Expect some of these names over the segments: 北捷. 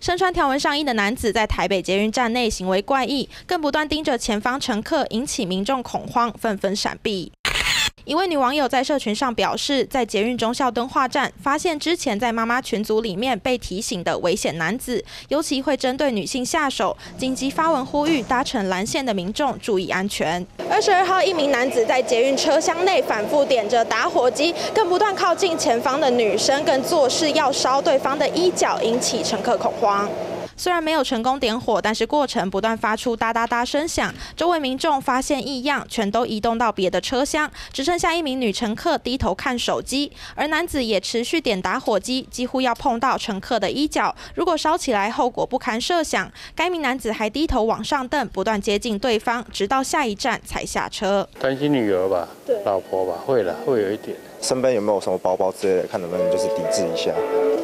身穿条纹上衣的男子在台北捷运站内行为怪异，更不断盯着前方乘客，引起民众恐慌，纷纷闪避。 一位女网友在社群上表示，在捷运忠孝敦化站发现之前在妈妈群组里面被提醒的危险男子，尤其会针对女性下手，紧急发文呼吁搭乘蓝线的民众注意安全。22号，一名男子在捷运车厢内反复点着打火机，更不断靠近前方的女生，更作势要烧对方的衣角，引起乘客恐慌。 虽然没有成功点火，但是过程不断发出哒哒哒声响。周围民众发现异样，全都移动到别的车厢，只剩下一名女乘客低头看手机，而男子也持续点打火机，几乎要碰到乘客的衣角。如果烧起来，后果不堪设想。该名男子还低头往上瞪，不断接近对方，直到下一站才下车。担心女儿吧，对，老婆吧，会了，会有一点。身边有没有什么包包之类的，看能不能就是抵制一下。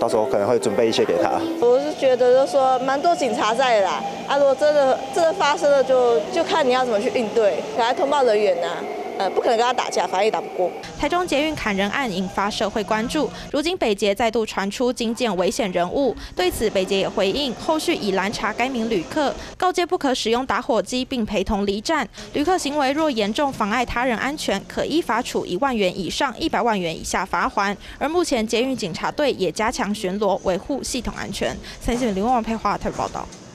到时候可能会准备一些给他。我是觉得就是说蛮多警察在的啦，啊，如果真的发生了就看你要怎么去应对，给他通报人员呐、啊，不可能跟他打架，反正也打不过。台中捷运砍人案引发社会关注，如今北捷再度传出惊见危险人物，对此北捷也回应，后续已拦查该名旅客，告诫不可使用打火机，并陪同离站。旅客行为若严重妨碍他人安全，可依法处10000元以上100万元以下罚款。而目前捷运警察队也加强巡逻，维护系统安全。三立新闻林文佩华特报道。